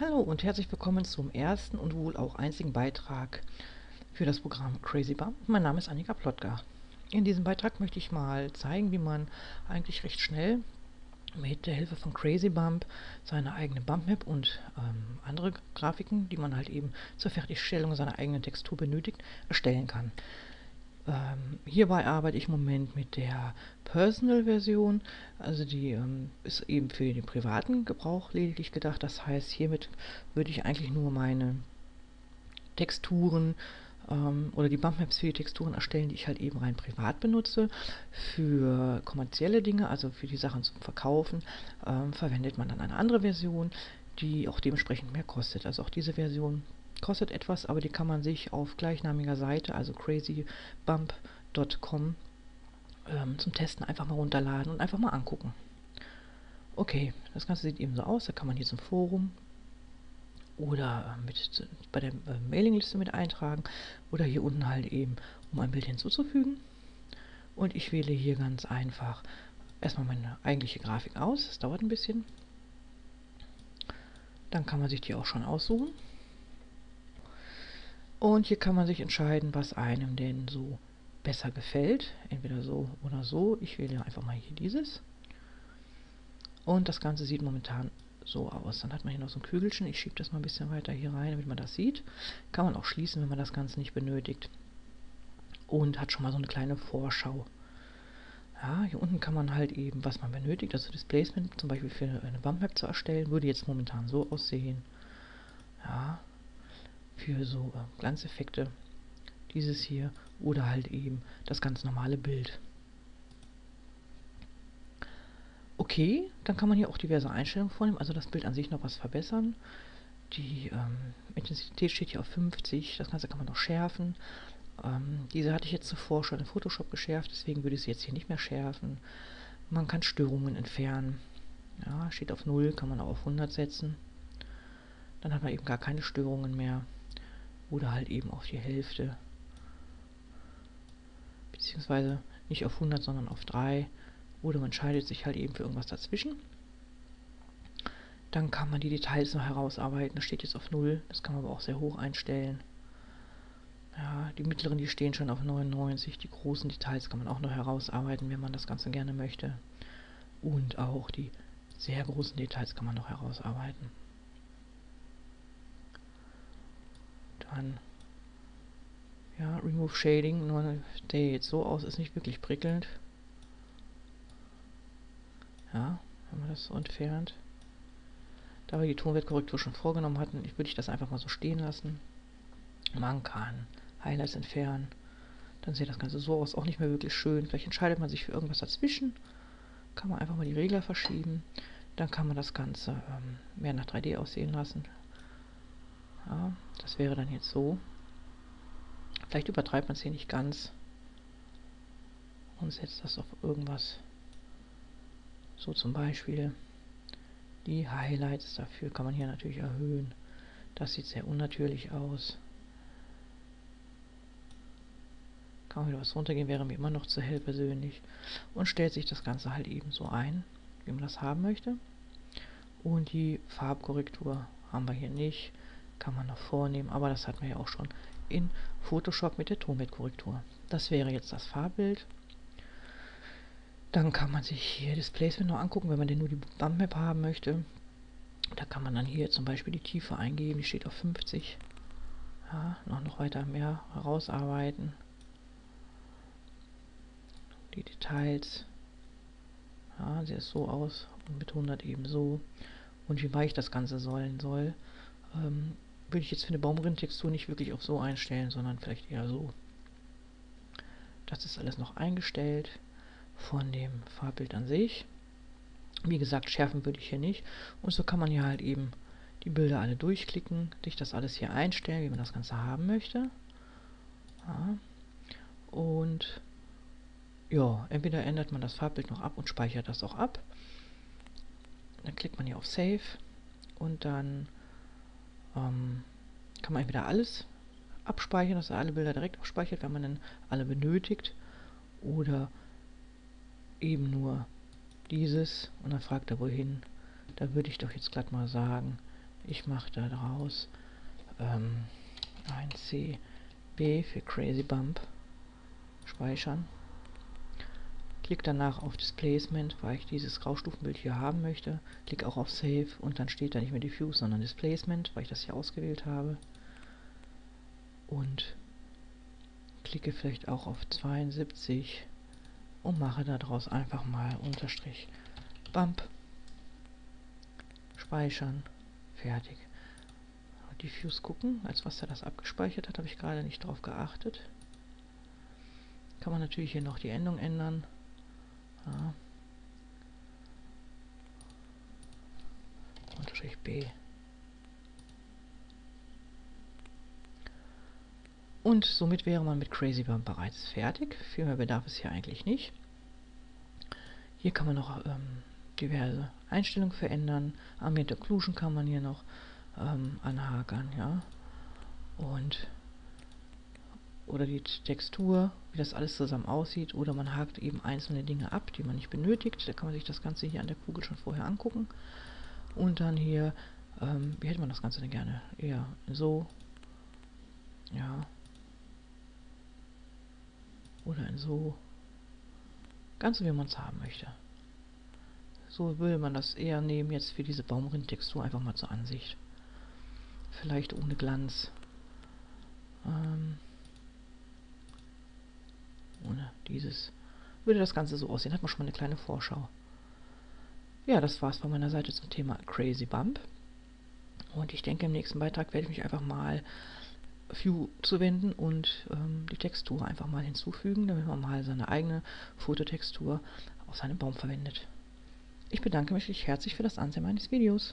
Hallo und herzlich willkommen zum ersten und wohl auch einzigen Beitrag für das Programm CrazyBump. Mein Name ist Anica Plottka. In diesem Beitrag möchte ich mal zeigen, wie man eigentlich recht schnell mit der Hilfe von CrazyBump seine eigene Bumpmap und andere Grafiken, die man halt eben zur Fertigstellung seiner eigenen Textur benötigt, erstellen kann. Hierbei arbeite ich im Moment mit der Personal-Version, also die ist eben für den privaten Gebrauch lediglich gedacht. Das heißt, hiermit würde ich eigentlich nur meine Texturen oder die Bumpmaps für die Texturen erstellen, die ich halt eben rein privat benutze. Für kommerzielle Dinge, also für die Sachen zum Verkaufen, verwendet man dann eine andere Version, die auch dementsprechend mehr kostet. Also auch diese Version kostet etwas, aber die kann man sich auf gleichnamiger Seite, also crazybump.com, zum Testen einfach mal runterladen und einfach mal angucken. Okay, das Ganze sieht eben so aus, da kann man hier zum Forum oder bei der Mailingliste mit eintragen oder hier unten halt eben, um ein Bild hinzuzufügen. Und ich wähle hier ganz einfach erstmal meine eigentliche Grafik aus, das dauert ein bisschen. Dann kann man sich die auch schon aussuchen. Und hier kann man sich entscheiden, was einem denn so besser gefällt. Entweder so oder so. Ich wähle einfach mal hier dieses. Und das Ganze sieht momentan so aus. Dann hat man hier noch so ein Kügelchen. Ich schiebe das mal ein bisschen weiter hier rein, damit man das sieht. Kann man auch schließen, wenn man das Ganze nicht benötigt. Und hat schon mal so eine kleine Vorschau. Ja, hier unten kann man halt eben, was man benötigt. Also Displacement zum Beispiel für eine Bumpmap zu erstellen, würde jetzt momentan so aussehen. Ja, für so Glanzeffekte, dieses hier, oder halt eben das ganz normale Bild. Okay, dann kann man hier auch diverse Einstellungen vornehmen, also das Bild an sich noch was verbessern. Die Intensität steht hier auf 50, das Ganze kann man noch schärfen. Diese hatte ich jetzt zuvor schon in Photoshop geschärft, deswegen würde ich sie jetzt hier nicht mehr schärfen. Man kann Störungen entfernen. Ja, steht auf 0, kann man auch auf 100 setzen. Dann hat man eben gar keine Störungen mehr. Oder halt eben auf die Hälfte. Beziehungsweise nicht auf 100, sondern auf 3. Oder man entscheidet sich halt eben für irgendwas dazwischen. Dann kann man die Details noch herausarbeiten. Das steht jetzt auf 0. Das kann man aber auch sehr hoch einstellen. Ja, die mittleren, die stehen schon auf 99. Die großen Details kann man auch noch herausarbeiten, wenn man das Ganze gerne möchte. Und auch die sehr großen Details kann man noch herausarbeiten. An. Ja, Remove Shading, nur der jetzt so aus, ist nicht wirklich prickelnd. Ja, wenn man das so entfernt. Da wir die Tonwertkorrektur schon vorgenommen hatten, würde ich das einfach mal so stehen lassen. Man kann Highlights entfernen. Dann sieht das Ganze so aus, auch nicht mehr wirklich schön. Vielleicht entscheidet man sich für irgendwas dazwischen. Kann man einfach mal die Regler verschieben. Dann kann man das Ganze mehr nach 3D aussehen lassen. Ja, das wäre dann jetzt so. Vielleicht übertreibt man es hier nicht ganz und setzt das auf irgendwas. So zum Beispiel die Highlights dafür kann man hier natürlich erhöhen. Das sieht sehr unnatürlich aus. Kann man wieder was runtergehen, wäre mir immer noch zu hell persönlich. Und stellt sich das Ganze halt eben so ein, wie man das haben möchte. Und die Farbkorrektur haben wir hier nicht. Kann man noch vornehmen, aber das hatten wir ja auch schon in Photoshop mit der Tonwertkorrektur. Das wäre jetzt das Farbbild. Dann kann man sich hier Displacement noch angucken, wenn man denn nur die Bumpmap haben möchte. Da kann man dann hier zum Beispiel die Tiefe eingeben, die steht auf 50. Ja, noch weiter mehr herausarbeiten. Die Details. Ja, sieht so aus und mit 100 eben so. Und wie weich das Ganze sein soll. Würde ich jetzt für eine Baumrindentextur nicht wirklich auf so einstellen, sondern vielleicht eher so. Das ist alles noch eingestellt von dem Farbbild an sich. Wie gesagt, schärfen würde ich hier nicht. Und so kann man hier halt eben die Bilder alle durchklicken, sich das alles hier einstellen, wie man das Ganze haben möchte. Ja. Und ja, entweder ändert man das Farbbild noch ab und speichert das auch ab. Dann klickt man hier auf Save und dann kann man entweder alles abspeichern, dass er alle Bilder direkt abspeichert, wenn man dann alle benötigt, oder eben nur dieses und dann fragt er wohin. Da würde ich doch jetzt glatt mal sagen, Ich mache da draus 1CB für CrazyBump, speichern. Klick danach auf Displacement, weil ich dieses Graustufenbild hier haben möchte. Klick auch auf Save und dann steht da nicht mehr Diffuse, sondern Displacement, weil ich das hier ausgewählt habe. Und klicke vielleicht auch auf 72 und mache daraus einfach mal Unterstrich Bump. Speichern. Fertig. Diffuse gucken, als was er das abgespeichert hat, habe ich gerade nicht drauf geachtet. Kann man natürlich hier noch die Endung ändern. Ja. Unterstrich B. Und somit wäre man mit CrazyBump bereits fertig. Viel mehr bedarf es hier eigentlich nicht. Hier kann man noch diverse Einstellungen verändern. Ambient Occlusion kann man hier noch anhakern, ja. Und oder die Textur, wie das alles zusammen aussieht. Oder man hakt eben einzelne Dinge ab, die man nicht benötigt. Da kann man sich das Ganze hier an der Kugel schon vorher angucken. Und dann hier, wie hätte man das Ganze denn gerne? Eher so. Ja. Oder in so. Ganz wie man es haben möchte. So würde man das eher nehmen, jetzt für diese Baumrindtextur einfach mal zur Ansicht. Vielleicht ohne Glanz. Ohne dieses. Würde das Ganze so aussehen. Hat man schon mal eine kleine Vorschau. Ja, das war's von meiner Seite zum Thema CrazyBump. Und ich denke, im nächsten Beitrag werde ich mich einfach mal Vue zuwenden und die Textur einfach mal hinzufügen, damit man mal seine eigene Fototextur auf seinem Baum verwendet. Ich bedanke mich herzlich für das Ansehen meines Videos.